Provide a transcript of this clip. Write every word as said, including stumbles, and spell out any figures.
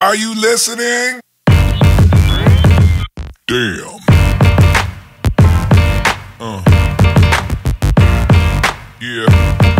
Are you listening? Damn. Uh. Yeah.